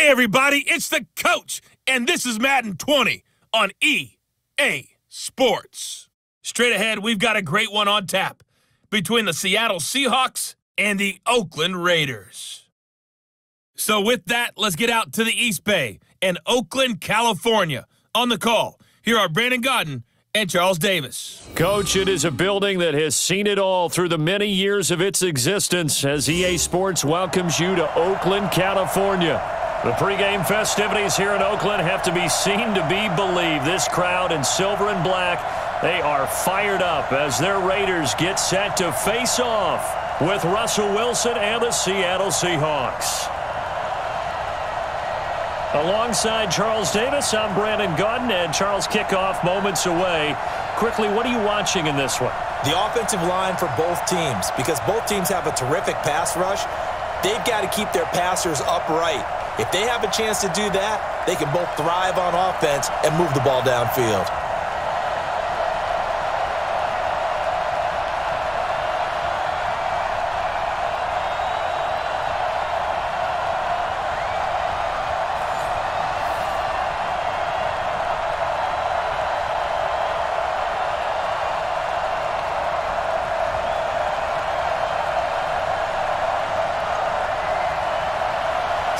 Hey, everybody, it's the coach, and this is Madden 20 on EA Sports. Straight ahead, we've got a great one on tap between the Seattle Seahawks and the Oakland Raiders. So with that, let's get out to the East Bay and Oakland, California. On the call, here are Brandon Gaudin and Charles Davis. Coach, it is a building that has seen it all through the many years of its existence as EA Sports welcomes you to Oakland, California. The pregame festivities here in Oakland have to be seen to be believed. This crowd in silver and black, they are fired up as their Raiders get set to face off with Russell Wilson and the Seattle Seahawks. Alongside Charles Davis, I'm Brandon Gaudin, and Charles, kickoff moments away. Quickly, what are you watching in this one? The offensive line for both teams, because both teams have a terrific pass rush. They've got to keep their passers upright. If they have a chance to do that, they can both thrive on offense and move the ball downfield.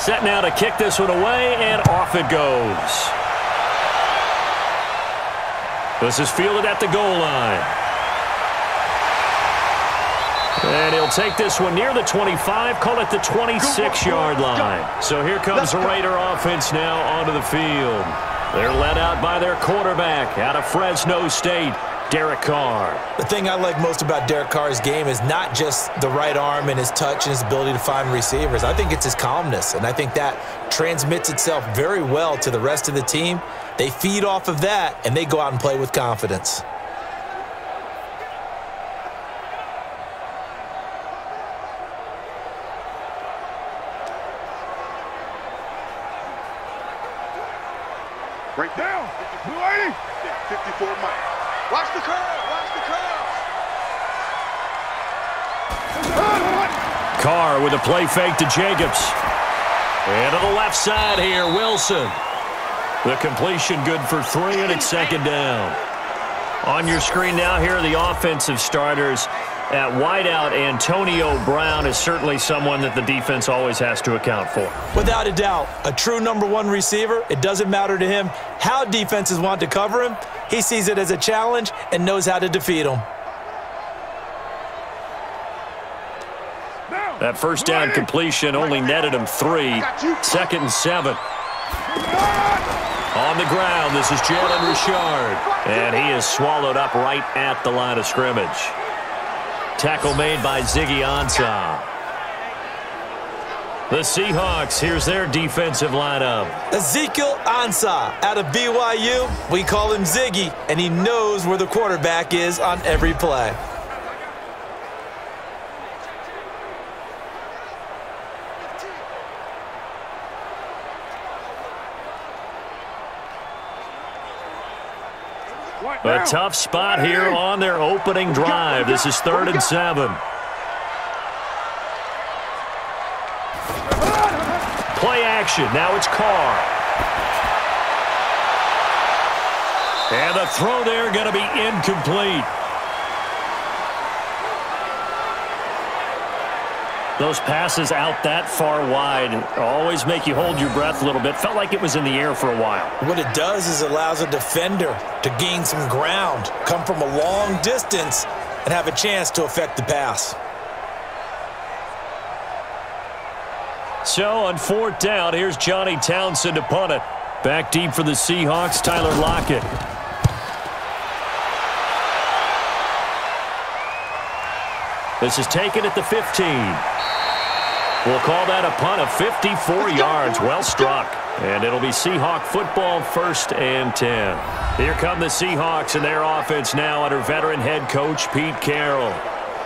Set now to kick this one away, and off it goes. This is fielded at the goal line. And he'll take this one near the 25, call it the 26-yard line. So here comes the Raider offense now onto the field. They're led out by their quarterback out of Fresno State, Derek Carr. The thing I like most about Derek Carr's game is not just the right arm and his touch and his ability to find receivers. I think it's his calmness, and I think that transmits itself very well to the rest of the team. They feed off of that, and they go out and play with confidence. Right down, 280, 54 miles. Watch the curve! Watch the curve! Carr with a play fake to Jacobs. And to the left side here, Wilson. The completion good for three, and it's second down. On your screen now, here are the offensive starters. At wideout, Antonio Brown is certainly someone that the defense always has to account for. Without a doubt, a true #1 receiver. It doesn't matter to him how defenses want to cover him. He sees it as a challenge and knows how to defeat him. That first down completion only netted him 3. Second and 7. On the ground, this is Jalen Richard. And he is swallowed up right at the line of scrimmage. Tackle made by Ziggy Ansah. The Seahawks, here's their defensive lineup. Ezekiel Ansah out of BYU. We call him Ziggy, and he knows where the quarterback is on every play. A tough spot here on their opening drive. This is 3rd and 7. Play action. Now it's Carr. And the throw there going to be incomplete. Those passes out that far wide always make you hold your breath a little bit. Felt like it was in the air for a while. What it does is allows a defender to gain some ground, come from a long distance, and have a chance to affect the pass. So on 4th down, here's Johnny Townsend to punt it. Back deep for the Seahawks, Tyler Lockett. This is taken at the 15. We'll call that a punt of 54 yards. Well struck. And it'll be Seahawk football, 1st and 10. Here come the Seahawks and their offense now under veteran head coach Pete Carroll.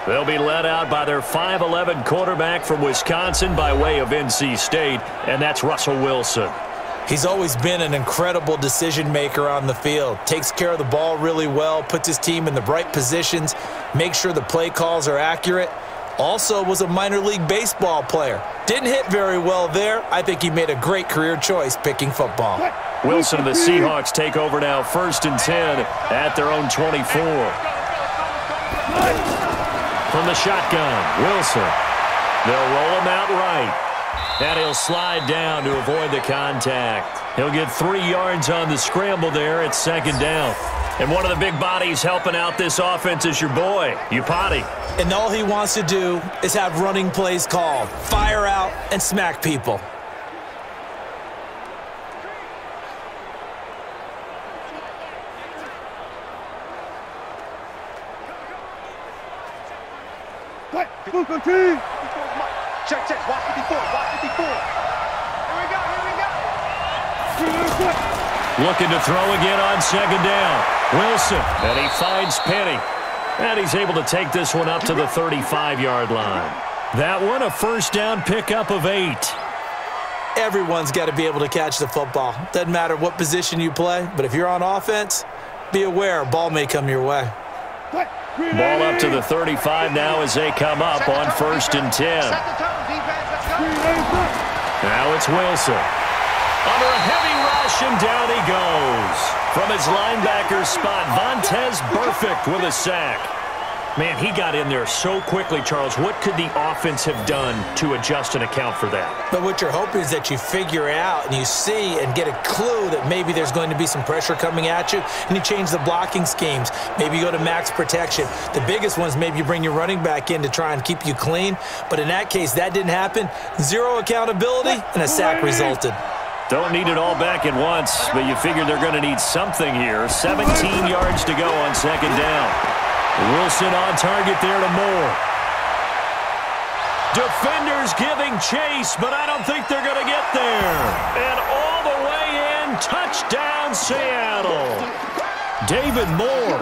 They'll be led out by their 5'11 quarterback from Wisconsin by way of NC State, and that's Russell Wilson. He's always been an incredible decision maker on the field. Takes care of the ball really well, puts his team in the right positions, makes sure the play calls are accurate. Also was a minor league baseball player. Didn't hit very well there. I think he made a great career choice picking football. Wilson and the Seahawks take over now, 1st and 10 at their own 24. From the shotgun, Wilson. They'll roll him out right. And he'll slide down to avoid the contact. He'll get 3 yards on the scramble there at 2nd down. And one of the big bodies helping out this offense is your boy, Upati. And all he wants to do is have running plays called, fire out and smack people. Check, check, watch 54, watch 54. Here we go, here we go. Looking to throw again on 2nd down. Wilson, and he finds Penny. And he's able to take this one up to the 35-yard line. That one, a 1st down pickup of 8. Everyone's got to be able to catch the football. Doesn't matter what position you play, but if you're on offense, be aware, ball may come your way. Ball up to the 35 now as they come up on 1st and 10. Now it's Wilson. Under a heavy rush, and down he goes. From his linebacker spot, Vontaze Burfict with a sack. Man, he got in there so quickly, Charles. What could the offense have done to adjust and account for that? But what you're hoping is that you figure it out and you see and get a clue that maybe there's going to be some pressure coming at you, and you change the blocking schemes. Maybe you go to max protection. The biggest ones, maybe you bring your running back in to try and keep you clean. But in that case, that didn't happen. Zero accountability, and a sack resulted. Don't need it all back at once, but you figure they're going to need something here. 17 yards to go on 2nd down. Wilson on target there to Moore. Defenders giving chase, but I don't think they're going to get there. And all the way in, touchdown Seattle. David Moore,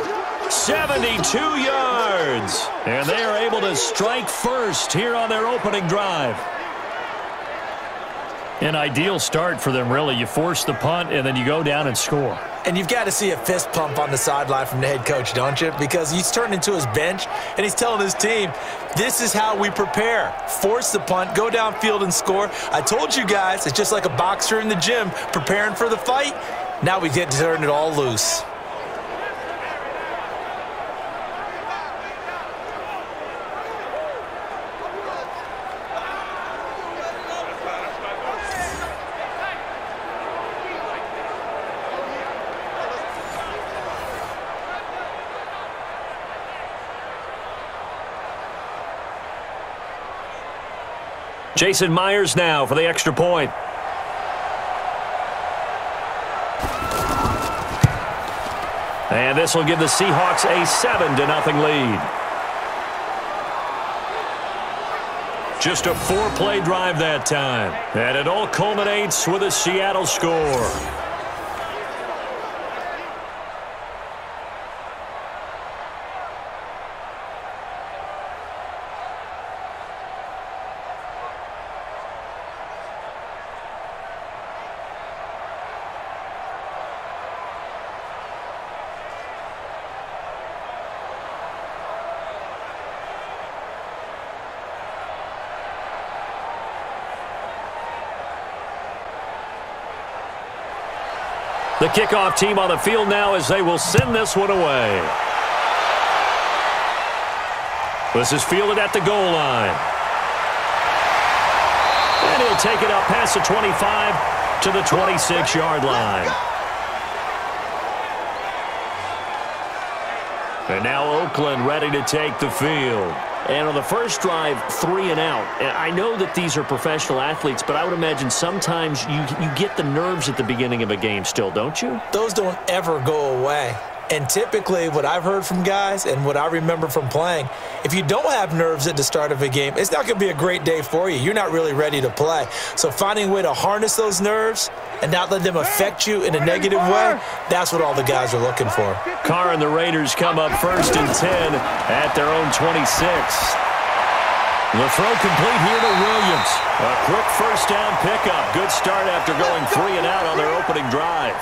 72 yards. And they are able to strike first here on their opening drive. An ideal start for them, really. You force the punt, and then you go down and score. And you've got to see a fist pump on the sideline from the head coach, don't you? Because he's turning to his bench, and he's telling his team, this is how we prepare. Force the punt, go downfield and score. I told you guys, it's just like a boxer in the gym preparing for the fight. Now we get to turn it all loose. Jason Myers now for the extra point. And this will give the Seahawks a 7-0 lead. Just a 4-play drive that time. And it all culminates with a Seattle score. The kickoff team on the field now as they will send this one away. This is fielded at the goal line. And he'll take it up past the 25 to the 26-yard line. And now Oakland ready to take the field. And on the first drive, 3 and out. And I know that these are professional athletes, but I would imagine sometimes you get the nerves at the beginning of a game still, don't you? Those don't ever go away. And typically what I've heard from guys and what I remember from playing, if you don't have nerves at the start of a game, it's not going to be a great day for you. You're not really ready to play. So finding a way to harness those nerves and not let them affect you in a negative way, that's what all the guys are looking for. Carr and the Raiders come up 1st and 10 at their own 26. The throw complete here to Williams. A quick 1st down pickup. Good start after going 3 and out on their opening drive.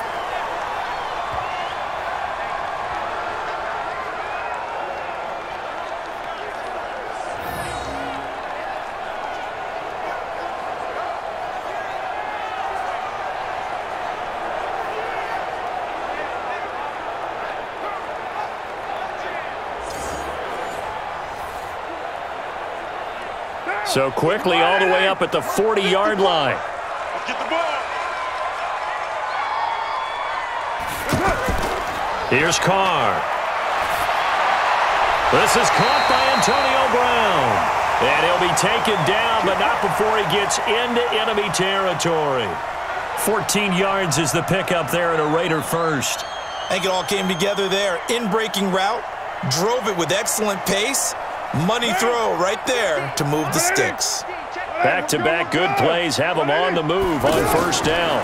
So quickly all the way up at the 40-yard line. Let's get the ball. Here's Carr. This is caught by Antonio Brown. And he'll be taken down, but not before he gets into enemy territory. 14 yards is the pickup there at a Raider first. I think it all came together there. In-breaking route, drove it with excellent pace. Money throw right there to move the sticks. Back-to-back good plays have him on the move on first down.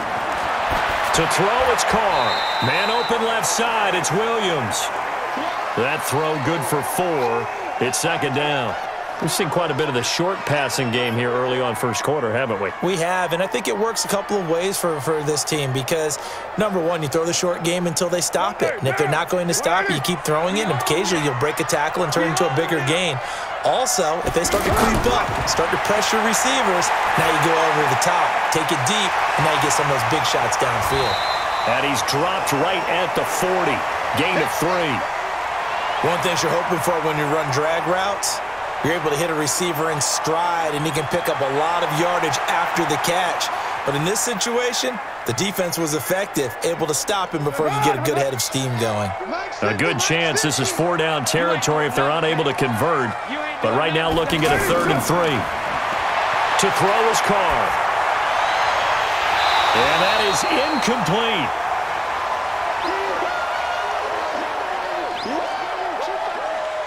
To throw, it's Carr. Man open left side, it's Williams. That throw good for 4. It's second down. We've seen quite a bit of the short passing game here early on first quarter, haven't we? We have, and I think it works a couple of ways for this team because, number one, you throw the short game until they stop it. And if they're not going to stop it, you keep throwing it, and occasionally you'll break a tackle and turn into a bigger gain. Also, if they start to creep up, start to pressure receivers, now you go over the top, take it deep, and now you get some of those big shots downfield. And he's dropped right at the 40, gain of 3. One thing you're hoping for when you run drag routes, you're able to hit a receiver in stride, and he can pick up a lot of yardage after the catch. But in this situation, the defense was effective, able to stop him before he could get a good head of steam going. A good chance. This is 4-down territory if they're unable to convert. But right now looking at a 3rd and 3. To throw is Carr. And that is incomplete.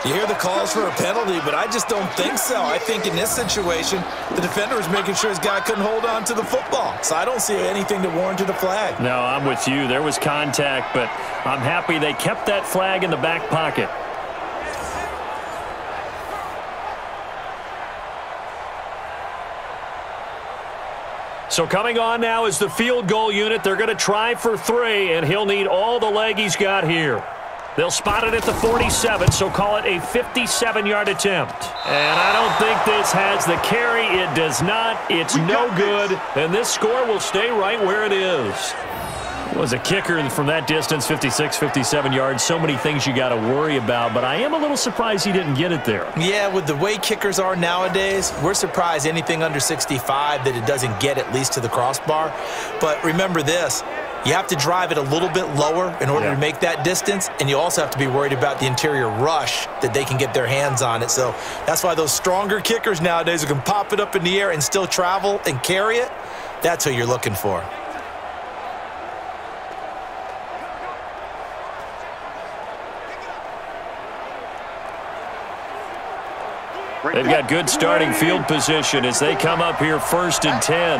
You hear the calls for a penalty, but I just don't think so. I think in this situation, the defender was making sure his guy couldn't hold on to the football. So I don't see anything to warrant a flag. No, I'm with you. There was contact, but I'm happy they kept that flag in the back pocket. So coming on now is the field goal unit. They're going to try for 3, and he'll need all the leg he's got here. They'll spot it at the 47, so call it a 57-yard attempt. And I don't think this has the carry. It does not. It's no good. And this score will stay right where it is. It was a kicker from that distance, 56, 57 yards. So many things you got to worry about, but I am a little surprised he didn't get it there. Yeah, with the way kickers are nowadays, we're surprised anything under 65 that it doesn't get at least to the crossbar. But remember this. You have to drive it a little bit lower in order to make that distance, and you also have to be worried about the interior rush that they can get their hands on it. So that's why those stronger kickers nowadays who can pop it up in the air and still travel and carry it, that's who you're looking for. They've got good starting field position as they come up here 1st and 10.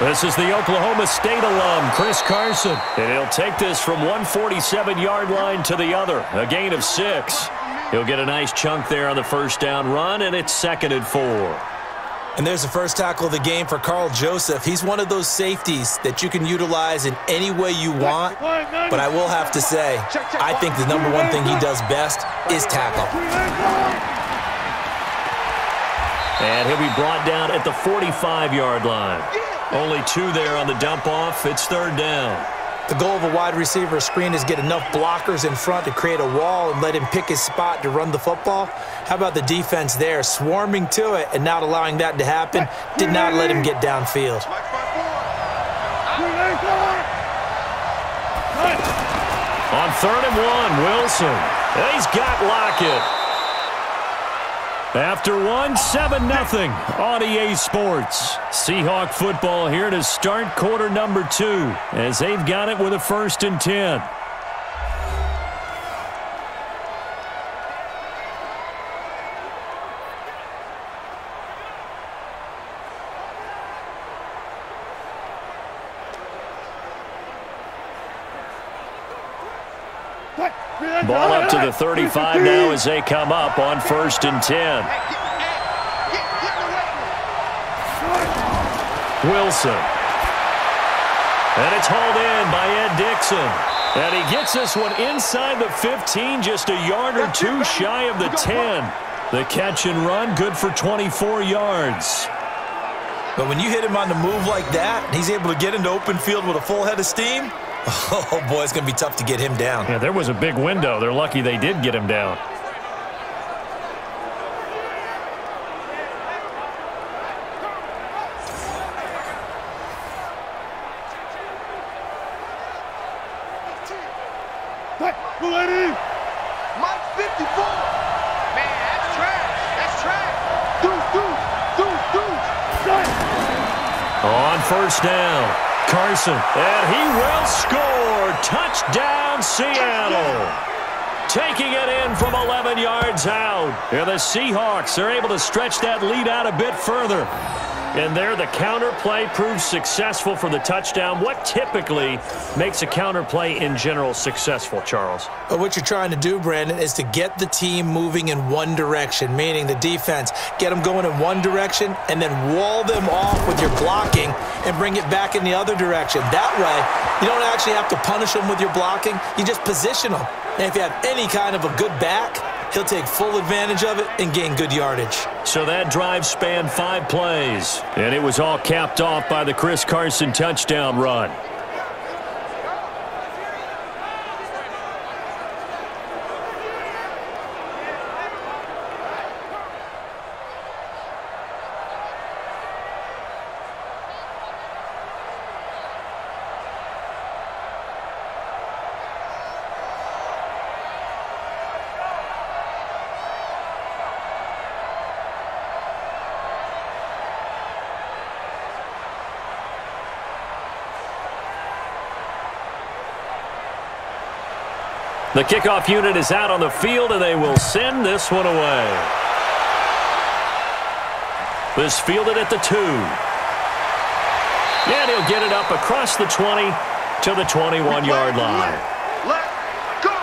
This is the Oklahoma State alum, Chris Carson. And he'll take this from one 47-yard line to the other, a gain of 6. He'll get a nice chunk there on the first down run, and it's 2nd and 4. And there's the first tackle of the game for Karl Joseph. He's one of those safeties that you can utilize in any way you want. But I will have to say, I think the number one thing he does best is tackle. And he'll be brought down at the 45-yard line. Only 2 there on the dump-off. It's 3rd down. The goal of a wide receiver screen is get enough blockers in front to create a wall and let him pick his spot to run the football. How about the defense there? Swarming to it and not allowing that to happen. Did not let him get downfield. On 3rd and 1, Wilson. He's got Lockett. After 1, 7-0 on EA Sports. Seahawk football here to start quarter number 2 as they've got it with a 1st and 10. Ball up to the 35 now as they come up on 1st and 10. Wilson. And it's hauled in by Ed Dickson. And he gets this one inside the 15, just a yard or 2 shy of the 10. The catch and run, good for 24 yards. But when you hit him on the move like that, he's able to get into open field with a full head of steam. Oh, boy, it's going to be tough to get him down. Yeah, there was a big window. They're lucky they did get him down. Milady! Mike 54! Man, that's trash! That's trash! Deuce! On first down, Carson, and he will score! Touchdown, Seattle! Taking it in from 11 yards out. And the Seahawks are able to stretch that lead out a bit further. And there the counter play proves successful for the touchdown. What typically makes a counter play in general successful, Charles? Well, what you're trying to do, Brandon, is to get the team moving in one direction, meaning the defense, get them going in one direction and then wall them off with your blocking and bring it back in the other direction. That way, you don't actually have to punish them with your blocking. You just position them. And if you have any kind of a good back, he'll take full advantage of it and gain good yardage. So that drive spanned 5 plays, and it was all capped off by the Chris Carson touchdown run. The kickoff unit is out on the field, and they will send this one away. This fielded at the 2. And he'll get it up across the 20 to the 21-yard line. Let's go!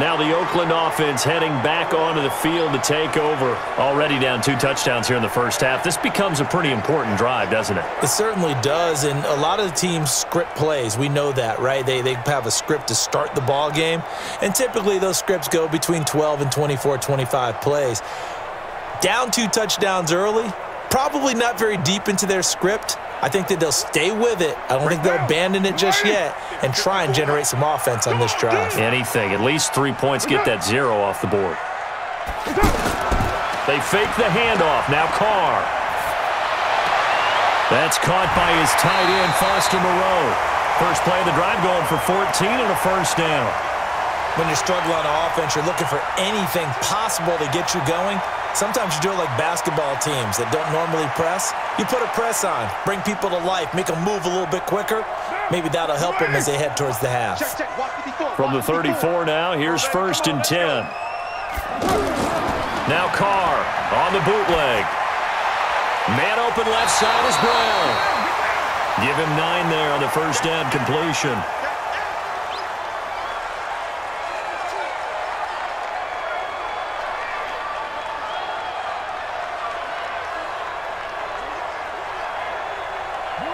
Now the Oakland offense heading back onto the field to take over. Already down 2 touchdowns here in the first half. This becomes a pretty important drive, doesn't it? It certainly does, and a lot of the teams script plays. We know that, right? They have a script to start the ball game, and typically those scripts go between 12 and 24, 25 plays. Down 2 touchdowns early, probably not very deep into their script. I think that they'll stay with it. I don't think they'll abandon it just yet and try and generate some offense on this drive. Anything. At least 3 points. Get that 0 off the board. They fake the handoff. Now Carr. That's caught by his tight end, Foster Moreau. First play of the drive going for 14 and a first down. When you're struggling on offense, you're looking for anything possible to get you going. Sometimes you do it like basketball teams that don't normally press. You put a press on, bring people to life, make them move a little bit quicker. Maybe that'll help them as they head towards the half. From the 34 now, here's first and 10. Now Carr on the bootleg. Man open left side is Brown. Give him 9 there on the first down completion.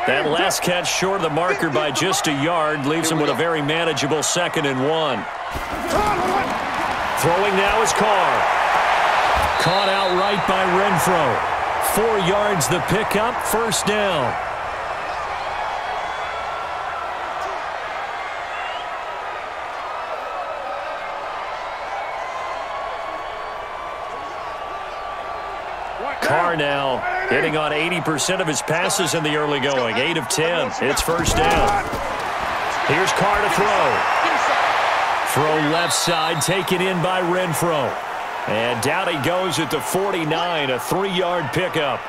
That last catch short of the marker by just a yard leaves him with a very manageable 2nd and 1. Throwing now is Carr. Caught out right by Renfrow. 4 yards the pickup, first down. Carr now hitting on 80% of his passes in the early going. 8 of 10. It's first down. Here's Carr to throw. Throw left side, taken in by Renfrow. And down he goes at the 49, a 3-yard pickup.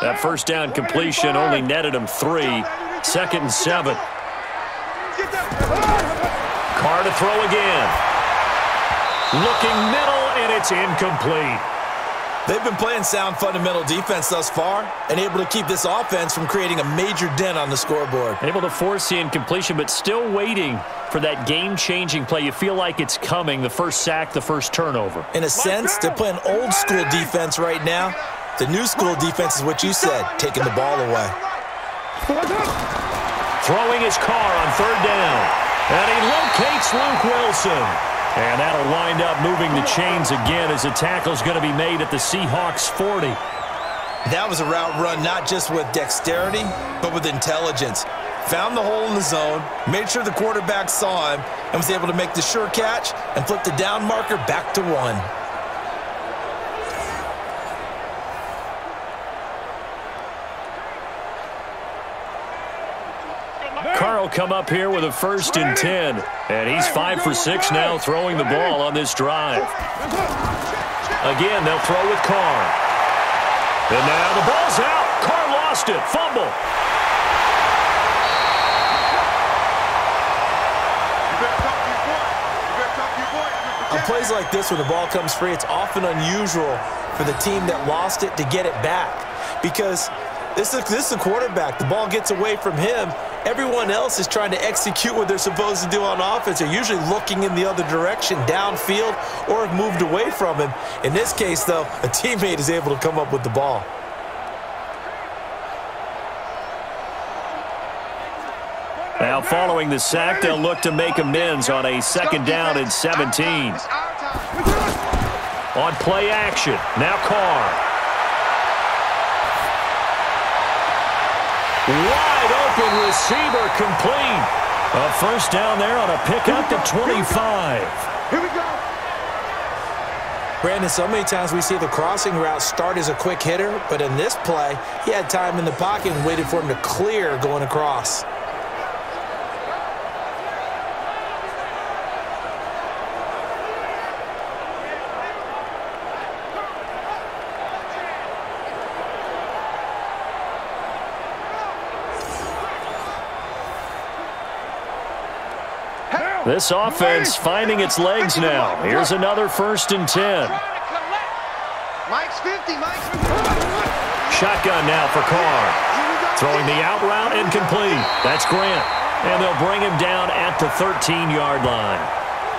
That first down completion only netted him 3. 2nd and 7. Carr to throw again. Looking middle, and it's incomplete. They've been playing sound fundamental defense thus far and able to keep this offense from creating a major dent on the scoreboard. Able to force the incompletion, but still waiting for that game-changing play. You feel like it's coming, the first sack, the first turnover. In a sense, they're playing old-school defense right now. The new-school defense is what you said, taking the ball away. Throwing his Carr on 3rd down. And he locates Luke Wilson. And that'll wind up moving the chains again as a tackle's going to be made at the Seahawks 40. That was a route run not just with dexterity, but with intelligence. Found the hole in the zone, made sure the quarterback saw him, and was able to make the sure catch and flip the down marker back to 1. Carr will come up here with a 1st and 10. And he's 5 for 6 now throwing the ball on this drive. Again, they'll throw with Carr. And now the ball's out. Carr lost it. Fumble. On plays like this, when the ball comes free, it's often unusual for the team that lost it to get it back, because this is the quarterback. The ball gets away from him. Everyone else is trying to execute what they're supposed to do on offense. They're usually looking in the other direction, downfield, or have moved away from him. In this case, though, a teammate is able to come up with the ball. Now following the sack, they'll look to make amends on a 2nd down and 17. On play action, now Carr. Wide open receiver complete. A 1st down there on a pickup to 25. Here we go. Brandon, so many times we see the crossing route start as a quick hitter, but in this play, he had time in the pocket and waited for him to clear going across. This offense finding its legs now. Here's another 1st and 10. Shotgun now for Carr. Throwing the out route incomplete. That's Grant. And they'll bring him down at the 13-yard line.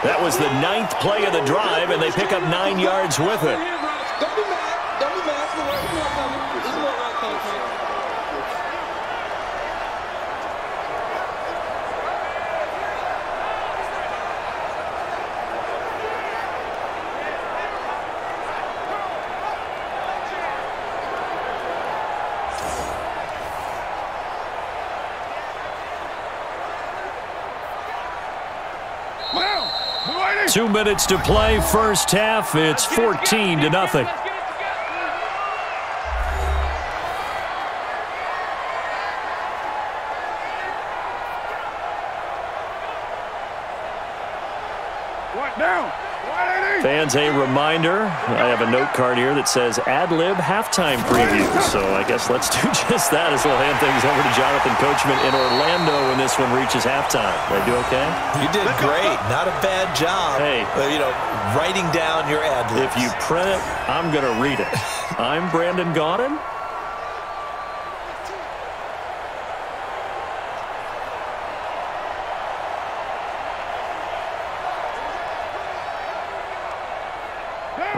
That was the 9th play of the drive, and they pick up 9 yards with it. Two minutes to play, 1st half. It's 14-0. Fans, a reminder, I have a note card here that says ad-lib halftime preview. So I guess let's do just that, as we'll hand things over to Jonathan Coachman in Orlando when this one reaches halftime. Did I do okay? You did great. Not a bad job. Hey. You know, writing down your ad-libs. If you print it, I'm going to read it. I'm Brandon Gaudin.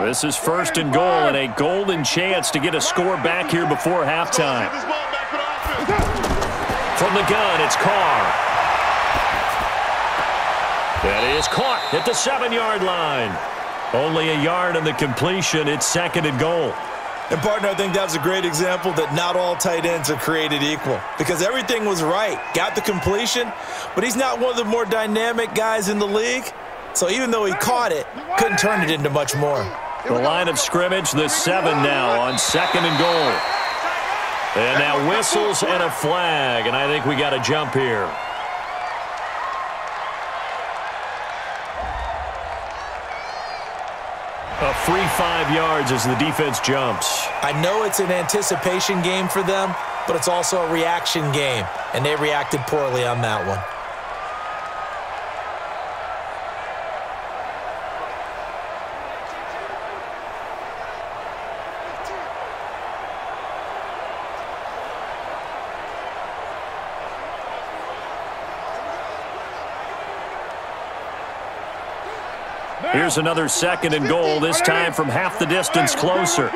This is 1st and goal and a golden chance to get a score back here before halftime. From the gun, it's Carr. That is caught at the 7-yard line. Only a yard in the completion. It's 2nd and goal. And, partner, I think that was a great example that not all tight ends are created equal, because everything was right. Got the completion, but he's not one of the more dynamic guys in the league. So even though he caught it, couldn't turn it into much more. The line of scrimmage, the 7 now on 2nd and goal. And now whistles and a flag, and I think we got a jump here. A free 5 yards as the defense jumps. I know it's an anticipation game for them, but it's also a reaction game, and they reacted poorly on that one. Here's another 2nd and goal, this time from half the distance closer.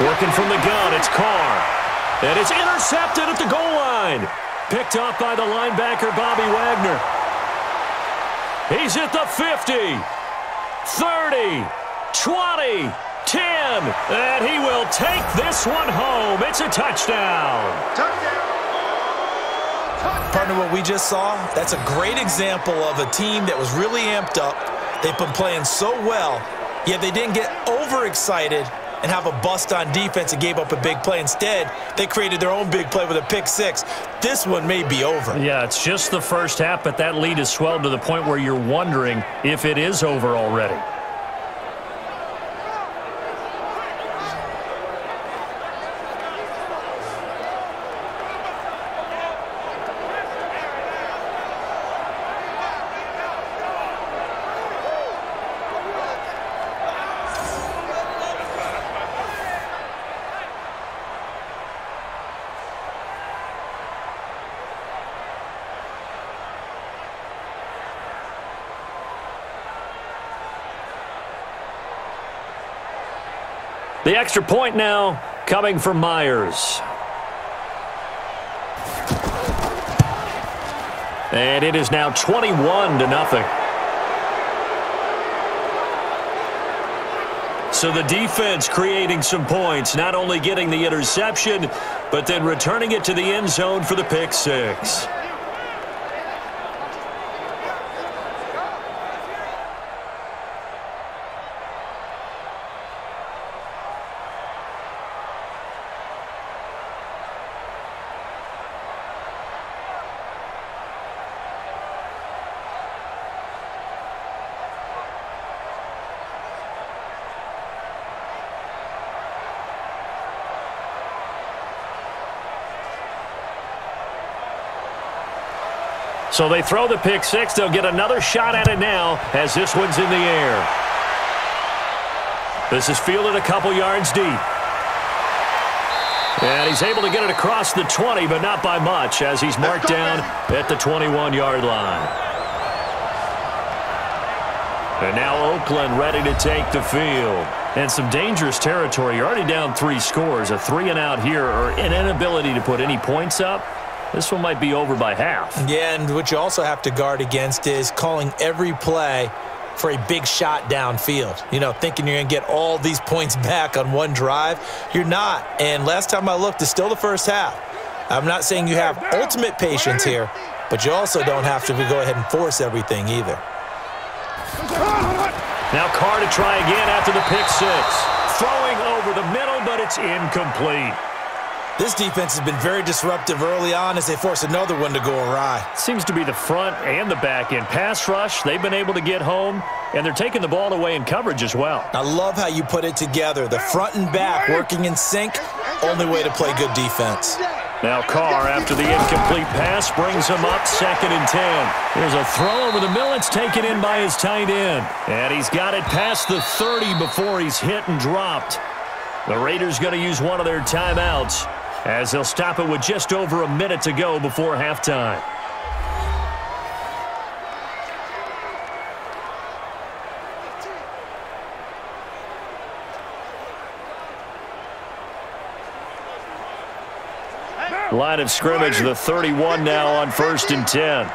Working from the gun, it's Carr. And it's intercepted at the goal line. Picked up by the linebacker, Bobby Wagner. He's at the 50, 30, 20, 10. And he will take this one home. It's a touchdown. Touchdown. Partner, what we just saw, that's a great example of a team that was really amped up. They've been playing so well, yet they didn't get overexcited and have a bust on defense and gave up a big play. Instead, they created their own big play with a pick six. This one may be over. Yeah, it's just the first half, but that lead has swelled to the point where you're wondering if it is over already. The extra point now coming from Myers. And it is now 21-0. So the defense creating some points, not only getting the interception, but then returning it to the end zone for the pick six. So they throw the pick six. They'll get another shot at it now as this one's in the air. This is fielded a couple yards deep. And he's able to get it across the 20, but not by much, as he's marked down at the 21-yard line. And now Oakland ready to take the field. And some dangerous territory. You're already down three scores. A three and out here, or an inability to put any points up. This one might be over by half. Yeah, and what you also have to guard against is calling every play for a big shot downfield. You know, thinking you're going to get all these points back on one drive. You're not. And last time I looked, it's still the first half. I'm not saying you have ultimate patience here, but you also don't have to go ahead and force everything either. Now Carr to try again after the pick six. Throwing over the middle, but it's incomplete. This defense has been very disruptive early on as they force another one to go awry. Seems to be the front and the back end pass rush. They've been able to get home, and they're taking the ball away in coverage as well. I love how you put it together. The front and back working in sync. Only way to play good defense. Now Carr, after the incomplete pass, brings him up 2nd and 10. There's a throw over the middle. It's taken in by his tight end. And he's got it past the 30 before he's hit and dropped. The Raiders going to use one of their timeouts, as they'll stop it with just over a minute to go before halftime. Line of scrimmage, the 31 now on 1st and 10.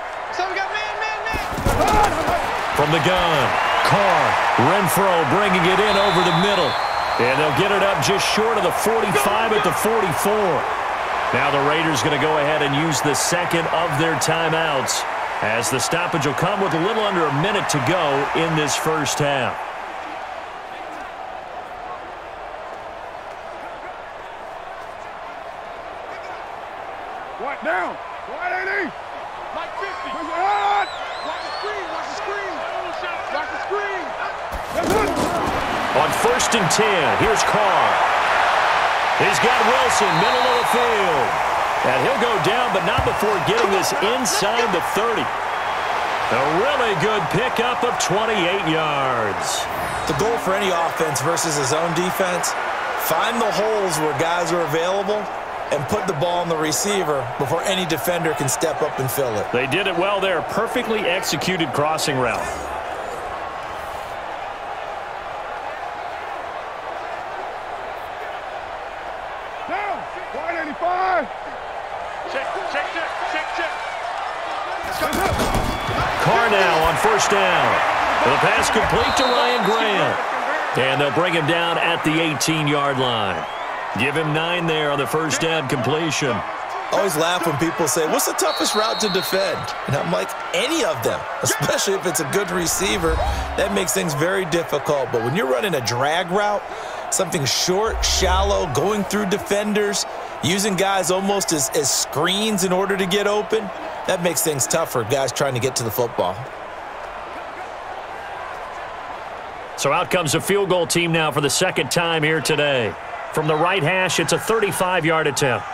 From the gun, Carr, Renfrow bringing it in over the middle. And they'll get it up just short of the 45 at the 44. Now the Raiders going to go ahead and use the second of their timeouts, as the stoppage will come with a little under a minute to go in this first half. What now? 180. Like 50. Watch the screen. On 1st and 10, here's Carr. He's got Wilson, middle of the field. And he'll go down, but not before getting this inside the 30. A really good pickup of 28 yards. The goal for any offense versus his own defense, find the holes where guys are available and put the ball on the receiver before any defender can step up and fill it. They did it well there. Perfectly executed crossing route. First down. The pass complete to Ryan Graham. And they'll bring him down at the 18-yard line. Give him 9 there on the first down completion. I always laugh when people say, what's the toughest route to defend? And I'm like, any of them, especially if it's a good receiver. That makes things very difficult. But when you're running a drag route, something short, shallow, going through defenders, using guys almost as screens in order to get open. That makes things tough for guys trying to get to the football. So out comes the field goal team now for the second time here today. From the right hash, it's a 35-yard attempt.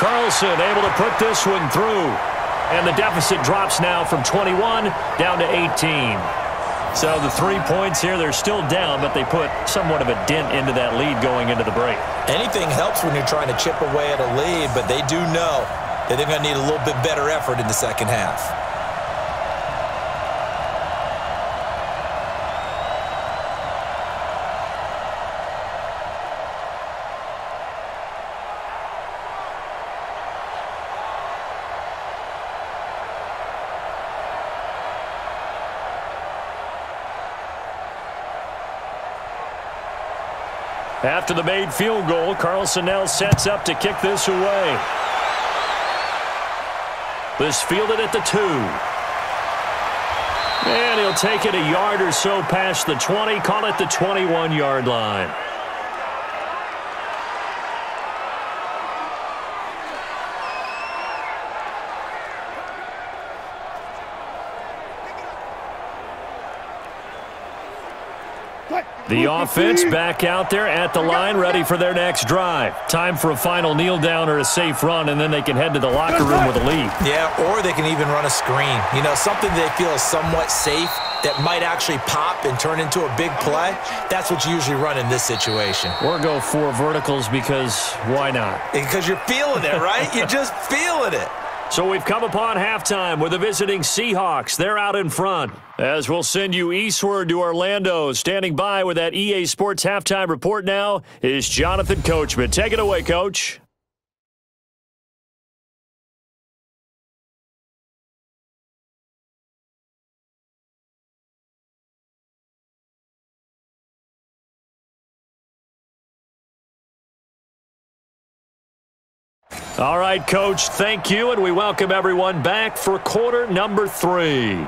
Carlson able to put this one through. And the deficit drops now from 21 down to 18. So the 3 points here, they're still down, but they put somewhat of a dent into that lead going into the break. Anything helps when you're trying to chip away at a lead, but they do know that they're going to need a little bit better effort in the second half. After the made field goal, Carlson now sets up to kick this away. This fielded at the 2. And he'll take it a yard or so past the 20, call it the 21-yard line. The offense back out there at the line, ready for their next drive. Time for a final kneel down or a safe run, and then they can head to the locker room with a lead. Yeah, or they can even run a screen. You know, something they feel is somewhat safe that might actually pop and turn into a big play. That's what you usually run in this situation. Or go four verticals because why not? Because you're feeling it, right? You're just feeling it. So we've come upon halftime with the visiting Seahawks. They're out in front. As we'll send you eastward to Orlando, standing by with that EA Sports halftime report now is Jonathan Coachman. Take it away, Coach. All right, Coach, thank you, and we welcome everyone back for quarter number 3.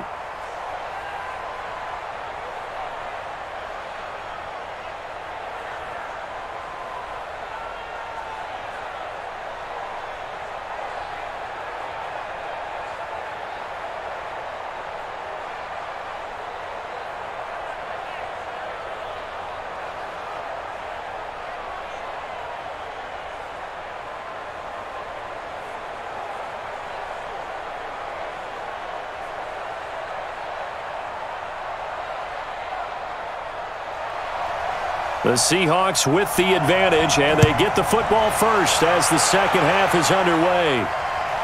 The Seahawks with the advantage, and they get the football first as the second half is underway.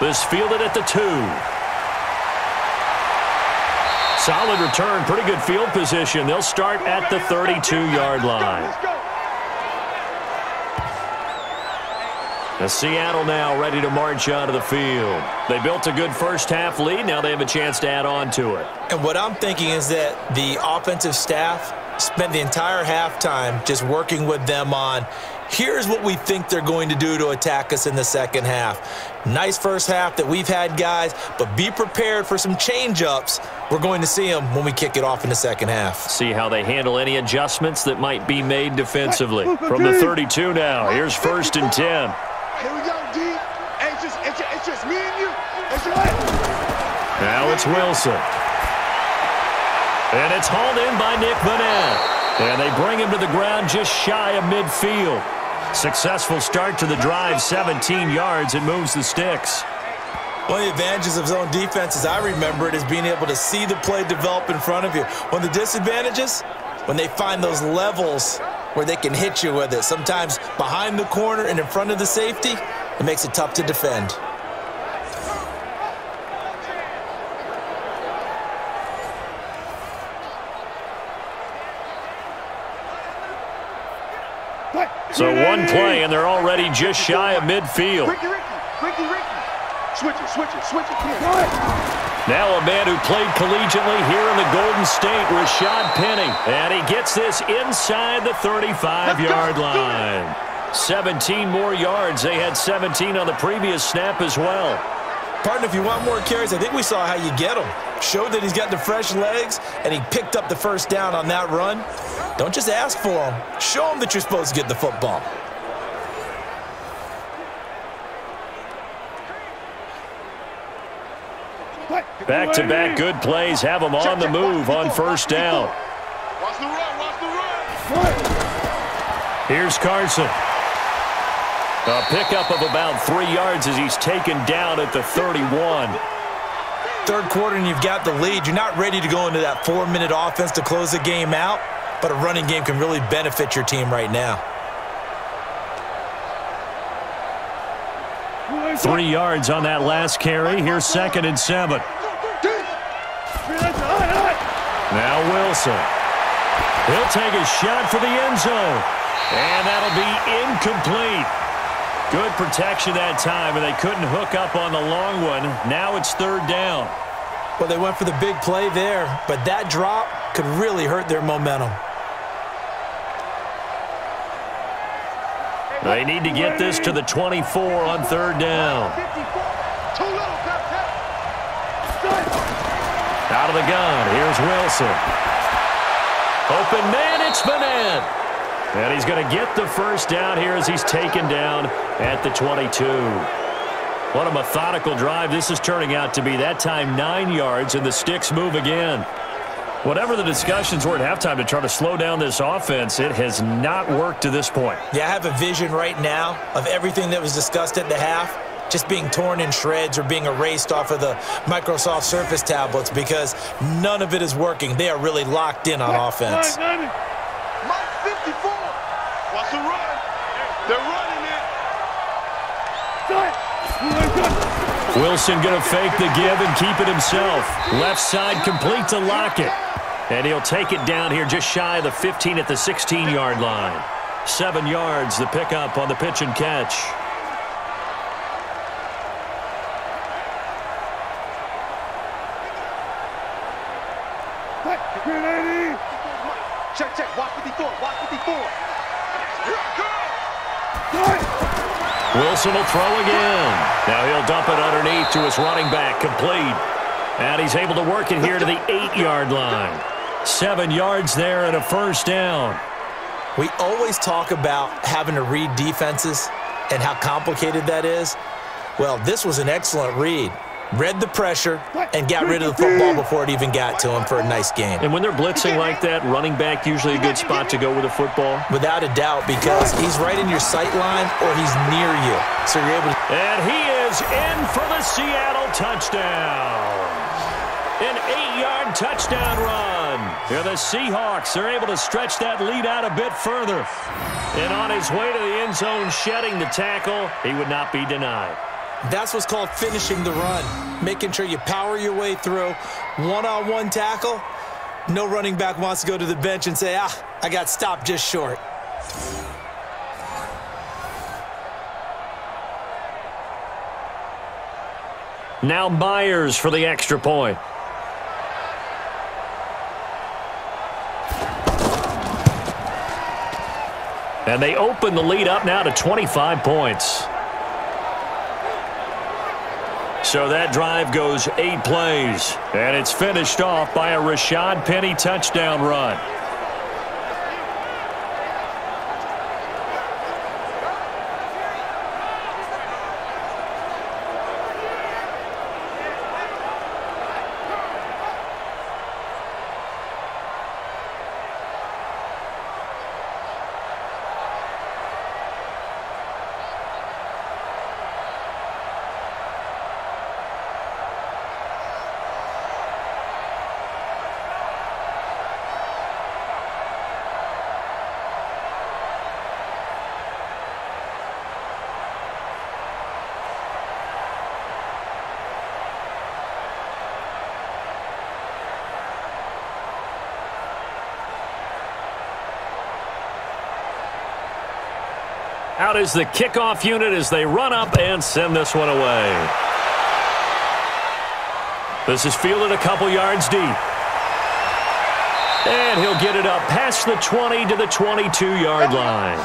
This fielded at the 2. Solid return, pretty good field position. They'll start at the 32-yard line. The Seattle now ready to march out of the field. They built a good first half lead. Now they have a chance to add on to it. And what I'm thinking is that the offensive staff spend the entire halftime just working with them on, here's what we think they're going to do to attack us in the second half. Nice first half that we've had, guys, but be prepared for some change-ups. We're going to see them when we kick it off in the second half. See how they handle any adjustments that might be made defensively. From the 32 now, here's first and 10. Here we go, D. It's just me and you. It's your way. Now it's Wilson. And it's hauled in by Nick Bonin. And they bring him to the ground just shy of midfield. Successful start to the drive, 17 yards. It moves the sticks. One of the advantages of zone defense, as I remember it, is being able to see the play develop in front of you. One of the disadvantages, when they find those levels where they can hit you with it, sometimes behind the corner and in front of the safety, it makes it tough to defend. So one play, and they're already just shy of midfield. Switch it. Now a man who played collegiately here in the Golden State, Rashaad Penny. And he gets this inside the 35-yard line. 17 more yards. They had 17 on the previous snap as well. Partner, if you want more carries, I think we saw how you get him. Showed that he's got the fresh legs, and he picked up the first down on that run. Don't just ask for him. Show him that you're supposed to get the football. Back-to-back good plays have them on the move on first down. Here's Carson. A pickup of about 3 yards as he's taken down at the 31. Third quarter and you've got the lead. You're not ready to go into that 4-minute offense to close the game out, but a running game can really benefit your team right now. 3 yards on that last carry. Here's 2nd and 7. Now Wilson. He'll take a shot for the end zone. And that'll be incomplete. Good protection that time, and they couldn't hook up on the long one. Now it's 3rd down. Well, they went for the big play there, but that drop could really hurt their momentum. They need to get this to the 24 on 3rd down. Out of the gun. Here's Wilson. Open man. It's Vannett. And he's going to get the first down here as he's taken down at the 22. What a methodical drive this is turning out to be. That time 9 yards, and the sticks move again. Whatever the discussions were at halftime to try to slow down this offense, it has not worked to this point. Yeah, I have a vision right now of everything that was discussed at the half just being torn in shreds or being erased off of the Microsoft Surface tablets because none of it is working. They are really locked in on offense. What's the run? They're running it. Wilson going to fake the give and keep it himself. Left side complete to Lockett. And he'll take it down here just shy of the 15 at the 16-yard line. 7 yards, the pickup on the pitch and catch. Check, check. Watch 54. Watch 54. Wilson will throw again. Now he'll dump it underneath to his running back. Complete. And he's able to work it here to the 8-yard line. 7 yards there and a first down. We always talk about having to read defenses and how complicated that is. Well, this was an excellent read. Read the pressure and got rid of the football before it even got to him for a nice game. And when they're blitzing like that, running back usually a good spot to go with the football. Without a doubt, because he's right in your sight line or he's near you. So you're able to... And he is in for the Seattle touchdown. An 8-yard touchdown run. Here the Seahawks are able to stretch that lead out a bit further. And on his way to the end zone, shedding the tackle, he would not be denied. That's what's called finishing the run, making sure you power your way through. One-on-one tackle, no running back wants to go to the bench and say, I got stopped just short. Now Myers for the extra point. And they open the lead up now to 25 points. So that drive goes 8 plays, and it's finished off by a Rashaad Penny touchdown run. Out is the kickoff unit as they run up and send this one away. This is fielded a couple yards deep. And he'll get it up past the 20 to the 22-yard line.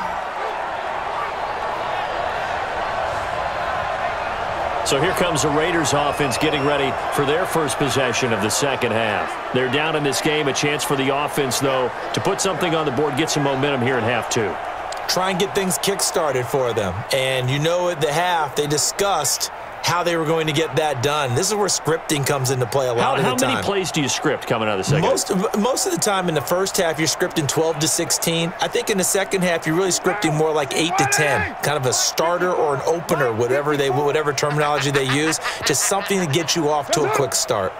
So here comes the Raiders offense getting ready for their first possession of the second half. They're down in this game. A chance for the offense, though, to put something on the board, get some momentum here in half two. Try and get things kick-started for them. And you know at the half, they discussed how they were going to get that done. This is where scripting comes into play a lot of the time. How many plays do you script coming out of the second half? Most of the time in the first half, you're scripting 12 to 16. I think in the second half, you're really scripting more like 8 to 10, kind of a starter or an opener, whatever terminology they use, just something to get you off to a quick start.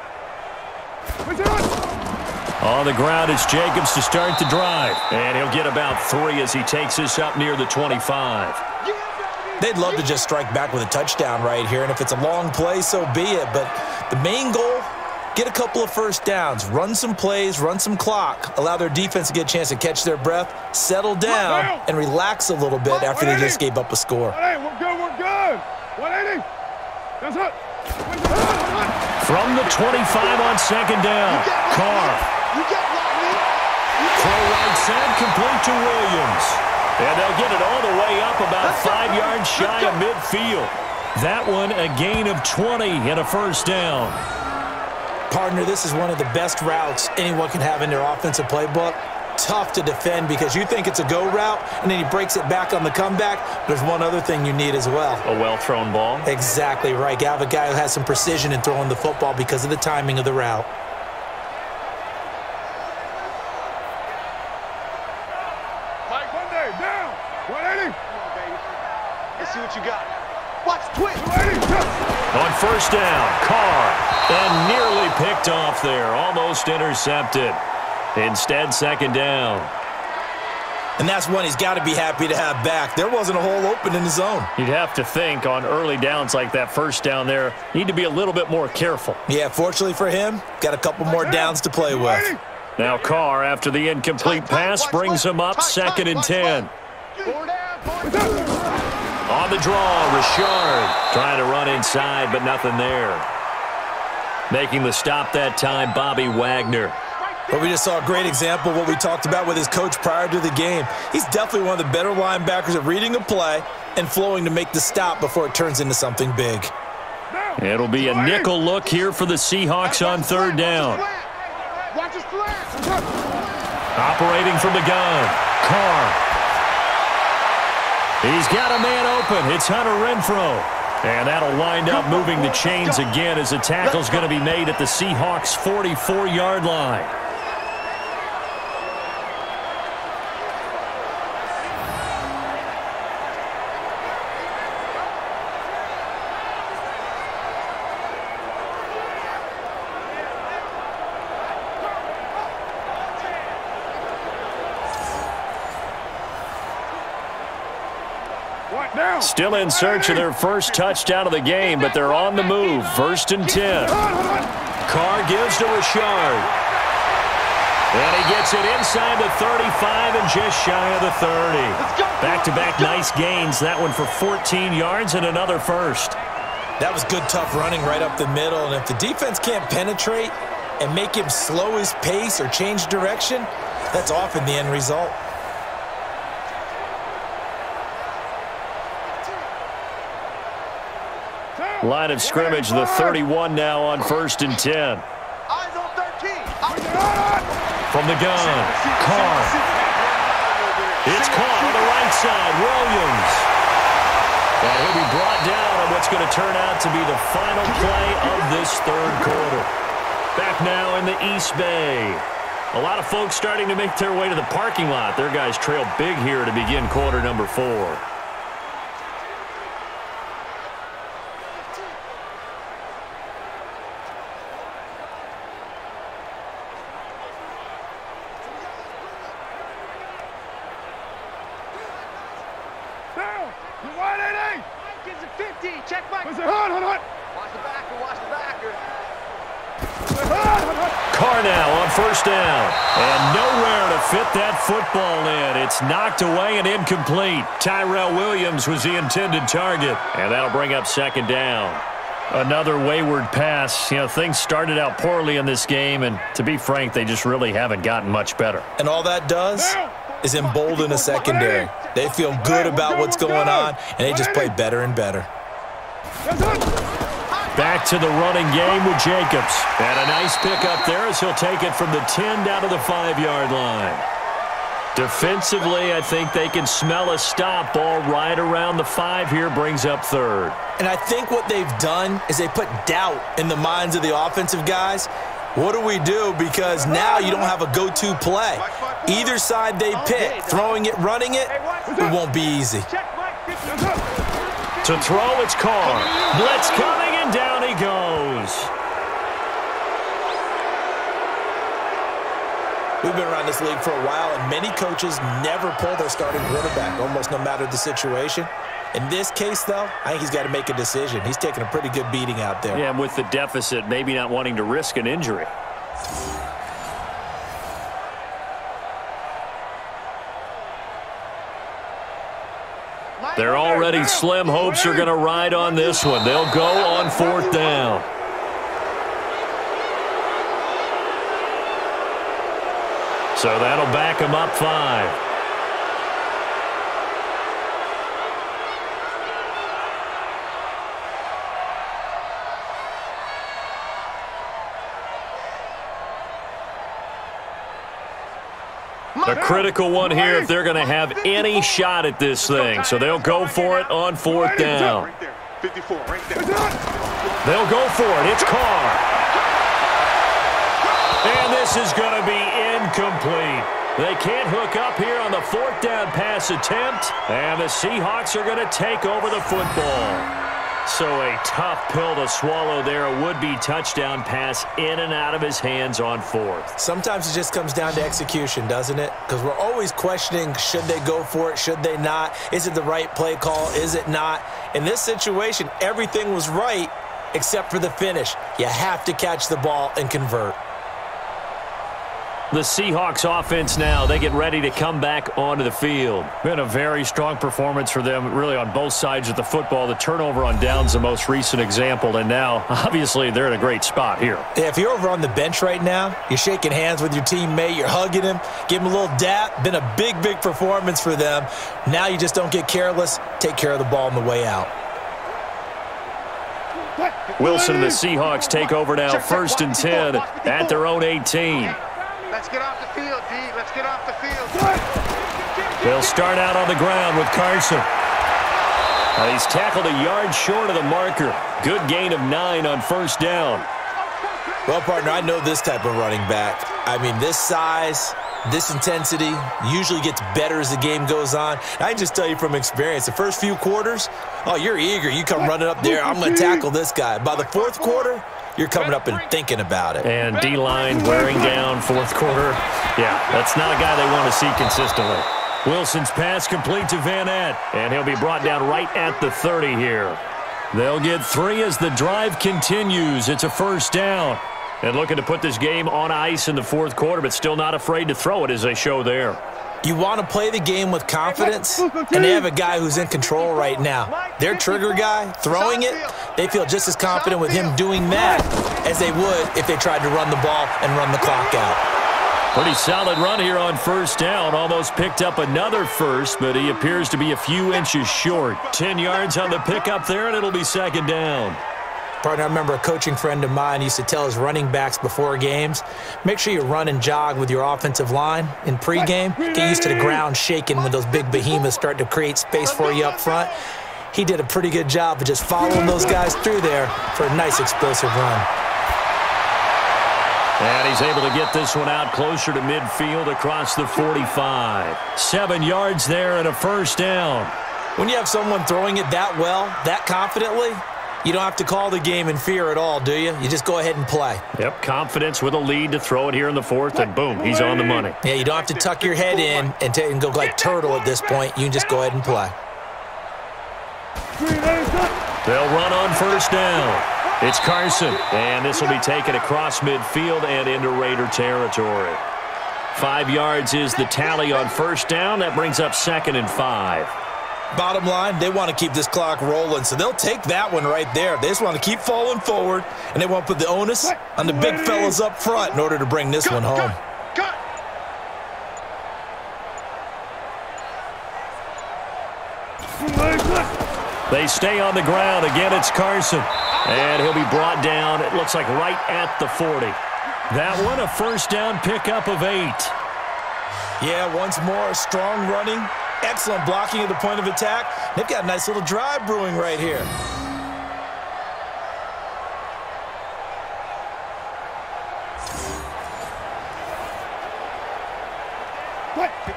On the ground, it's Jacobs to start the drive, and he'll get about 3 as he takes this up near the 25. They'd love to just strike back with a touchdown right here, and if it's a long play, so be it. But the main goal, get a couple of first downs, run some plays, run some clock, allow their defense to get a chance to catch their breath, settle down, and relax a little bit after they just gave up a score. Hey, we're good, we're good. 180. That's it. From the 25 on second down, Carr. Throw right side, complete to Williams. And they'll get it all the way up, about 5 yards shy of midfield. That one, a gain of 20 and a first down. Partner, this is one of the best routes anyone can have in their offensive playbook. Tough to defend because you think it's a go route, and then he breaks it back on the comeback. There's one other thing you need as well. A well-thrown ball. Exactly right. You have a guy who has some precision in throwing the football because of the timing of the route. First down, Carr, and nearly picked off there, almost intercepted. Instead, second down. And that's one he's got to be happy to have back. There wasn't a hole open in the zone. You'd have to think on early downs like that first down there, need to be a little bit more careful. Yeah, fortunately for him, got a couple more downs to play with. Now Carr, after the incomplete pass, brings him up second and 10. On the draw, Rashaad trying to run inside, but nothing there. Making the stop that time, Bobby Wagner. But we just saw a great example of what we talked about with his coach prior to the game. He's definitely one of the better linebackers at reading a play and flowing to make the stop before it turns into something big. It'll be a nickel look here for the Seahawks on third down. Operating from the gun, Carr. He's got a man open. It's Hunter Renfrow. And that'll wind up moving the chains again as the tackle's going to be made at the Seahawks' 44-yard line. Still in search of their first touchdown of the game, but they're on the move. First and 10. Carr gives to Rashaad. And he gets it inside the 35 and just shy of the 30. Back-to-back nice gains. That one for 14 yards and another first. That was good, tough running right up the middle. And if the defense can't penetrate and make him slow his pace or change direction, that's often the end result. Line of scrimmage, the 31 now on first and 10. From the gun, Carr. It's caught on the right side, Williams. And he'll be brought down on what's going to turn out to be the final play of this third quarter. Back now in the East Bay. A lot of folks starting to make their way to the parking lot. Their guys trail big here to begin quarter number 4. It's knocked away and incomplete. Tyrell Williams was the intended target. And that'll bring up second down. Another wayward pass. You know, things started out poorly in this game, and to be frank, they just really haven't gotten much better. And all that does is embolden the secondary. They feel good about what's going on, and they just play better and better. Back to the running game with Jacobs. And a nice pickup there as he'll take it from the 10 down to the 5-yard line. Defensively, I think they can smell a stop ball right around the 5 here, brings up third. And I think what they've done is they put doubt in the minds of the offensive guys. What do we do? Because now you don't have a go-to play. Either side they pick, throwing it, running it, it won't be easy. To throw, it's Carr. Blitz coming, and down he goes. We've been around this league for a while, and many coaches never pull their starting quarterback, almost no matter the situation. In this case, though, I think he's got to make a decision. He's taking a pretty good beating out there. Yeah, and with the deficit, maybe not wanting to risk an injury. They're already slim hopes are going to ride on this one. They'll go on fourth down. So that'll back them up 5. The critical one here if they're going to have any shot at this thing. So they'll go for it on fourth down. They'll go for it. It's Carr. And this is going to be incomplete. They can't hook up here on the fourth down pass attempt. And the Seahawks are going to take over the football. So a tough pill to swallow there. A would-be touchdown pass in and out of his hands on fourth. Sometimes it just comes down to execution, doesn't it? Because we're always questioning, should they go for it, should they not? Is it the right play call, is it not? In this situation, everything was right except for the finish. You have to catch the ball and convert. The Seahawks offense now, they get ready to come back onto the field. Been a very strong performance for them, really on both sides of the football. The turnover on downs the most recent example, and now, obviously, they're in a great spot here. Yeah, if you're over on the bench right now, you're shaking hands with your teammate, you're hugging him, give him a little dap. Been a big, big performance for them. Now you just don't get careless. Take care of the ball on the way out. Wilson and the Seahawks take over now, 1st and 10 at their own 18. Let's get off the field, D. Let's get off the field. They'll start out on the ground with Carson. Now he's tackled a yard short of the marker. Good gain of 9 on first down. Well, partner, I know this type of running back. I mean, this size, this intensity usually gets better as the game goes on. And I can just tell you from experience, the first few quarters, oh, you're eager. You come running up there. I'm going to tackle this guy. By the 4th quarter, you're coming up and thinking about it. And D-line wearing down 4th quarter. Yeah, that's not a guy they want to see consistently. Wilson's pass complete to Vannett, and he'll be brought down right at the 30 here. They'll get 3 as the drive continues. It's a first down. And looking to put this game on ice in the 4th quarter, but still not afraid to throw it as they show there. You want to play the game with confidence, and they have a guy who's in control right now. Their trigger guy throwing it, they feel just as confident with him doing that as they would if they tried to run the ball and run the clock out. Pretty solid run here on first down. Almost picked up another first, but he appears to be a few inches short. 10 yards on the pickup there, and it'll be 2nd down. Partner, I remember a coaching friend of mine used to tell his running backs before games, make sure you run and jog with your offensive line in pregame. Get used to the ground shaking when those big behemoths start to create space for you up front. He did a pretty good job of just following those guys through there for a nice explosive run. And he's able to get this one out closer to midfield across the 45. 7 yards there and a first down. When you have someone throwing it that well, that confidently, you don't have to call the game in fear at all, do you? You just go ahead and play. Yep, confidence with a lead to throw it here in the 4th, and boom, he's on the money. Yeah, you don't have to tuck your head in and go like turtle at this point. You can just go ahead and play. They'll run on first down. It's Carson, and this will be taken across midfield and into Raider territory. 5 yards is the tally on first down. That brings up 2nd and 5. Bottom line, they want to keep this clock rolling, so they'll take that one right there. They just want to keep falling forward, and they want to put the onus on the big fellas up front in order to bring this one home. They stay on the ground. Again, it's Carson. And he'll be brought down, it looks like, right at the 40. That one, a first down pickup of 8. Yeah, once more, strong running. Excellent blocking at the point of attack. They've got a nice little drive brewing right here.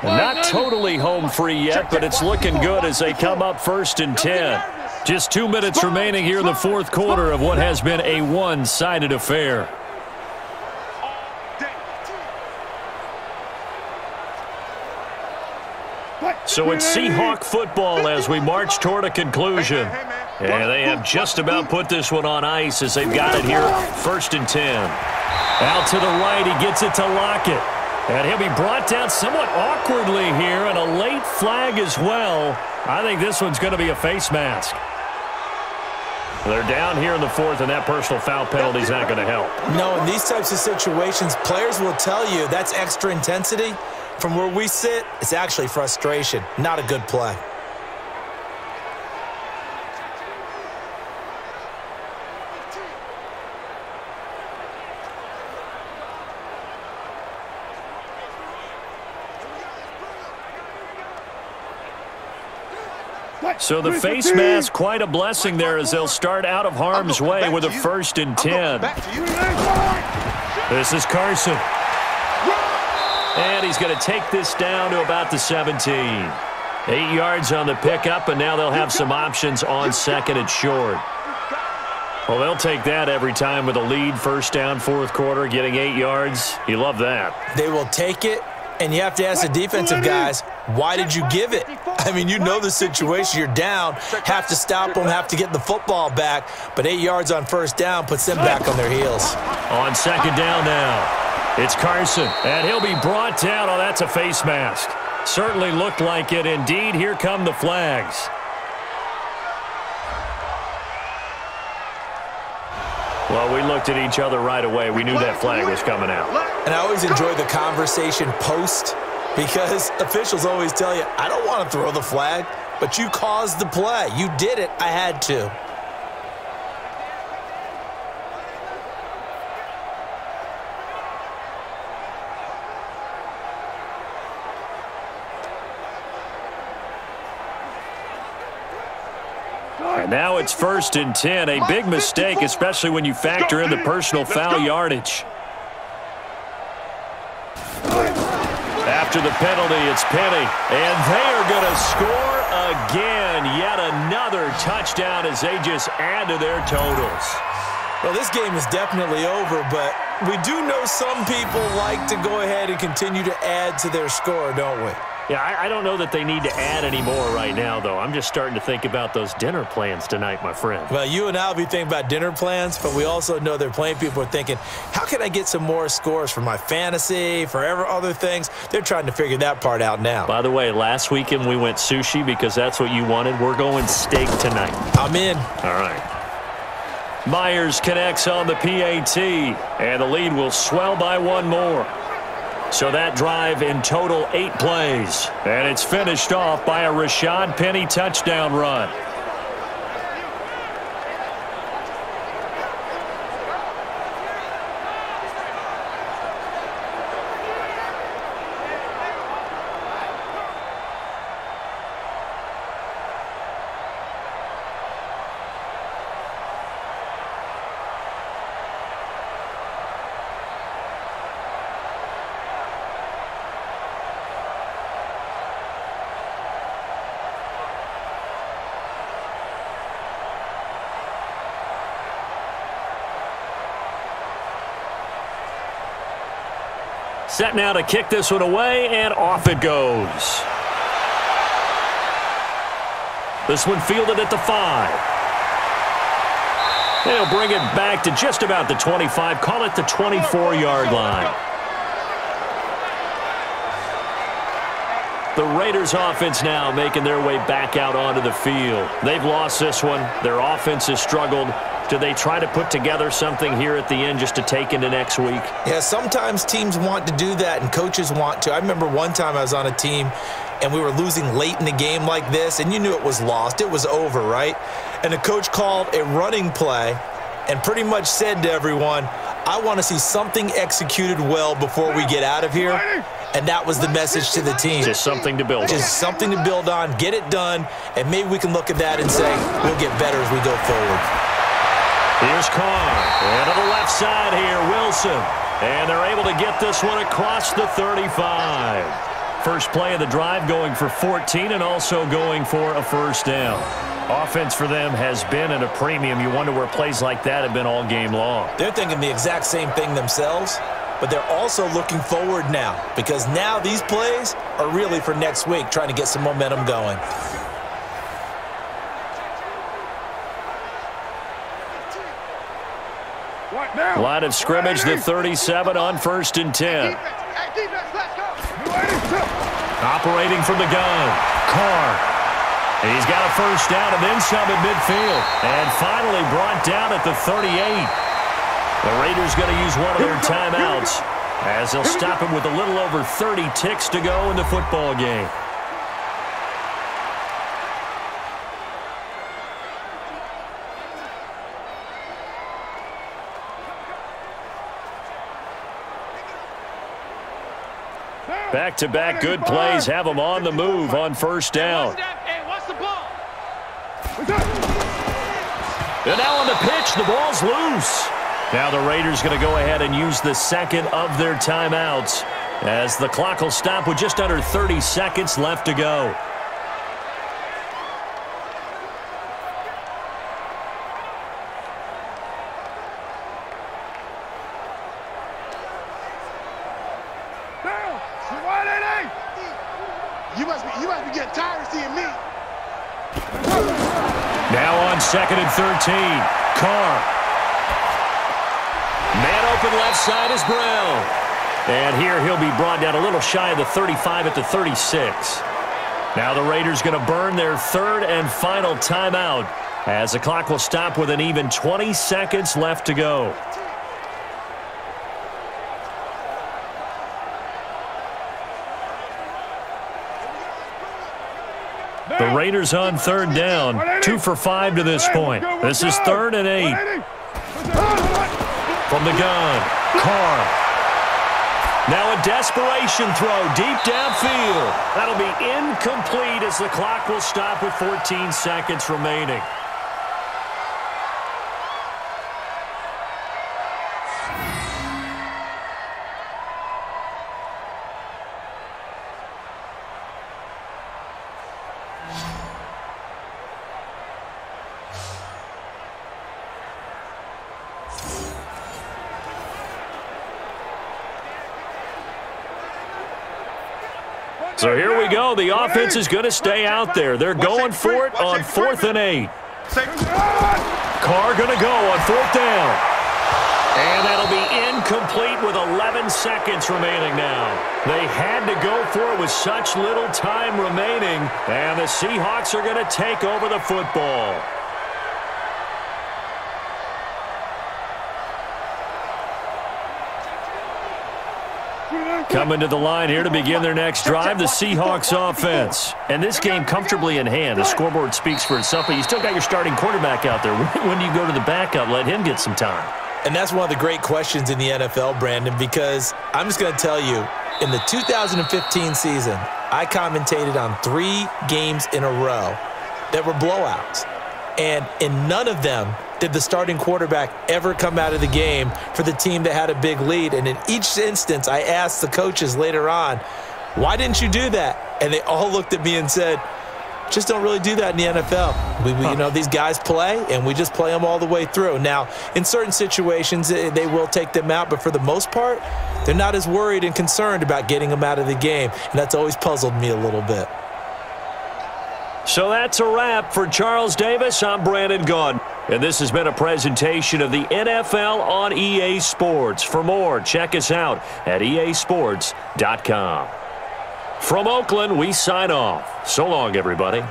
And not totally home free yet, but it's looking good as they come up first and 10. Just 2 minutes remaining here in the fourth quarter of what has been a one-sided affair. So it's Seahawk football as we march toward a conclusion. And they have just about put this one on ice as they've got it here first and 10. Out to the right, he gets it to Lockett. And he'll be brought down somewhat awkwardly here, and a late flag as well. I think this one's going to be a face mask. They're down here in the fourth, and that personal foul penalty's not going to help. No, in these types of situations, players will tell you that's extra intensity. From where we sit, it's actually frustration. Not a good play. So the face mask, quite a blessing there as they'll start out of harm's way with a first and 10. This is Carson. And he's going to take this down to about the 17. 8 yards on the pickup, and now they'll have some options on second and short. Well, they'll take that every time with a lead. First down, fourth quarter, getting 8 yards. You love that. They will take it, and you have to ask the defensive guys, why did you give it? I mean, you know the situation. You're down, have to stop them, have to get the football back. But 8 yards on first down puts them back on their heels. On second down now, it's Carson. And he'll be brought down. Oh, that's a face mask. Certainly looked like it. Indeed, here come the flags. Well, we looked at each other right away. We knew that flag was coming out. And I always enjoy the conversation post, because officials always tell you, I don't want to throw the flag, but you caused the play. You did it. I had to. And now it's first and 10. A big mistake, especially when you factor in the personal foul yardage. After the penalty, it's Penny, and they are going to score again. Yet another touchdown as they just add to their totals. Well, this game is definitely over, but we do know some people like to go ahead and continue to add to their score, don't we? Yeah, I don't know that they need to add any more right now, though. I'm just starting to think about those dinner plans tonight, my friend. Well, you and I will be thinking about dinner plans, but we also know they're playing people are thinking, how can I get some more scores for my fantasy, for other things? They're trying to figure that part out now. By the way, last weekend we went sushi because that's what you wanted. We're going steak tonight. I'm in. All right. Myers connects on the PAT, and the lead will swell by one more. So that drive in total 8 plays. And it's finished off by a Rashaad Penny touchdown run. Set now to kick this one away, and off it goes. This one fielded at the 5. They'll bring it back to just about the 25, call it the 24-yard line. The Raiders offense now making their way back out onto the field. They've lost this one. Their offense has struggled. Do they try to put together something here at the end just to take into next week? Yeah, sometimes teams want to do that and coaches want to. I remember one time I was on a team and we were losing late in the game like this, and you knew it was lost. It was over, right? And the coach called a running play and pretty much said to everyone, I want to see something executed well before we get out of here. And that was the message to the team. Just something to build on. Just something to build on, get it done, and maybe we can look at that and say, we'll get better as we go forward. Here's Carr, and to the left side here, Wilson. And they're able to get this one across the 35. First play of the drive going for 14 and also going for a first down. Offense for them has been at a premium. You wonder where plays like that have been all game long. They're thinking the exact same thing themselves, but they're also looking forward now, because now these plays are really for next week, trying to get some momentum going. Line of scrimmage, the 37 on first and 10. Operating from the gun, Carr. He's got a first down and then some at midfield. And finally brought down at the 38. The Raiders going to use one of their timeouts as they'll stop him with a little over 30 ticks to go in the football game. Back-to-back good plays have them on the move on first down. And now on the pitch, the ball's loose. Now the Raiders going to go ahead and use the second of their timeouts as the clock will stop with just under 30 seconds left to go. You must be getting tired of seeing me. Now on second and 13, Carr. Man open left side is Brown. And here he'll be brought down a little shy of the 35 at the 36. Now the Raiders going to burn their third and final timeout as the clock will stop with an even 20 seconds left to go. The Raiders on third down, 2 for 5 to this point. This is third and 8. From the gun, Carr. Now a desperation throw, deep downfield. That'll be incomplete as the clock will stop with 14 seconds remaining. So here we go. The offense is going to stay out there. They're going for it on 4th and 8. Carr going to go on 4th down. And that'll be incomplete with 11 seconds remaining now. They had to go for it with such little time remaining. And the Seahawks are going to take over the football. Coming to the line here to begin their next drive, the Seahawks offense. And this game comfortably in hand. The scoreboard speaks for itself, but you still got your starting quarterback out there. When do you go to the backup? Let him get some time. And that's one of the great questions in the NFL, Brandon, because I'm just going to tell you, in the 2015 season, I commentated on 3 games in a row that were blowouts. And in none of them did the starting quarterback ever come out of the game for the team that had a big lead. And in each instance, I asked the coaches later on, why didn't you do that? And they all looked at me and said, just don't really do that in the NFL. You know, these guys play, and we just play them all the way through. Now, in certain situations, they will take them out, but for the most part, they're not as worried and concerned about getting them out of the game. And that's always puzzled me a little bit. So that's a wrap for Charles Davis. I'm Brandon Gaudin. And this has been a presentation of the NFL on EA Sports. For more, check us out at easports.com. From Oakland, we sign off. So long, everybody.